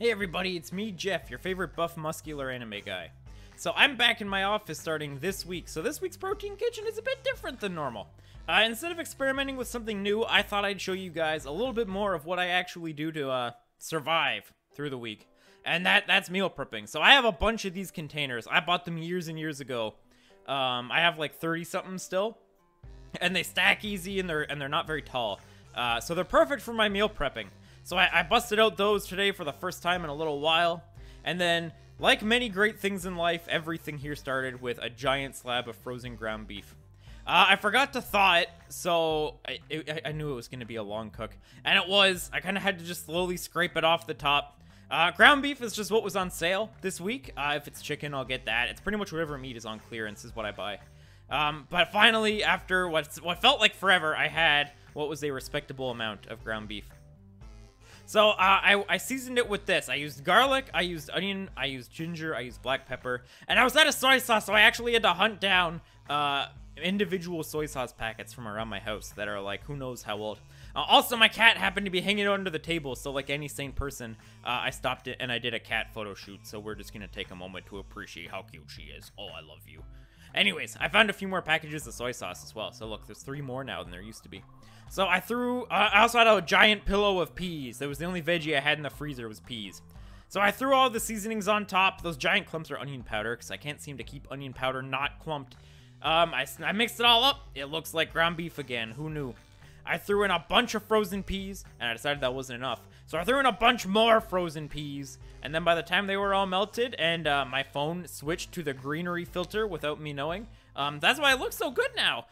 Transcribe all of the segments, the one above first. Hey everybody, it's me, Jeff, your favorite buff muscular anime guy. So I'm back in my office starting this week, so this week's Protein Kitchen is a bit different than normal. Instead of experimenting with something new, I thought I'd show you guys a little bit more of what I actually do to survive through the week. And that's meal prepping. So I have a bunch of these containers. I bought them years and years ago. I have like 30 something still. And they stack easy and they're not very tall. So they're perfect for my meal prepping. So I busted out those today for the first time in a little while. And then, like many great things in life, everything here started with a giant slab of frozen ground beef. I forgot to thaw it, so I knew it was going to be a long cook. And it was. I kind of had to just slowly scrape it off the top. Ground beef is just what was on sale this week. If it's chicken, I'll get that. It's pretty much whatever meat is on clearance is what I buy. But finally, after what felt like forever, I had what was a respectable amount of ground beef. So I seasoned it with this. I used garlic, I used onion, I used ginger, I used black pepper, and I was out of soy sauce, so I actually had to hunt down individual soy sauce packets from around my house that are like who knows how old. Also, my cat happened to be hanging under the table, so like any sane person, I stopped it and I did a cat photo shoot, so we're just gonna take a moment to appreciate how cute she is. Oh, I love you. Anyways, I found a few more packages of soy sauce as well. So look, there's 3 more now than there used to be. So I threw, I also had a giant pillow of peas. That was the only veggie I had in the freezer was peas. So I threw all the seasonings on top. Those giant clumps are onion powder because I can't seem to keep onion powder not clumped. I mixed it all up. It looks like ground beef again. Who knew? I threw in a bunch of frozen peas and I decided that wasn't enough. So I threw in a bunch more frozen peas, and then by the time they were all melted and my phone switched to the greenery filter without me knowing, that's why it looks so good now.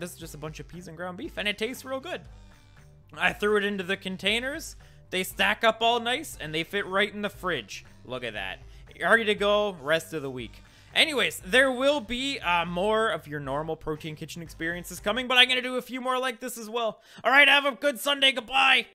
This is just a bunch of peas and ground beef, and it tastes real good. I threw it into the containers. They stack up all nice, and they fit right in the fridge. Look at that. You're ready to go rest of the week. Anyways, there will be more of your normal Protein Kitchen experiences coming, but I'm going to do a few more like this as well. All right, have a good Sunday. Goodbye.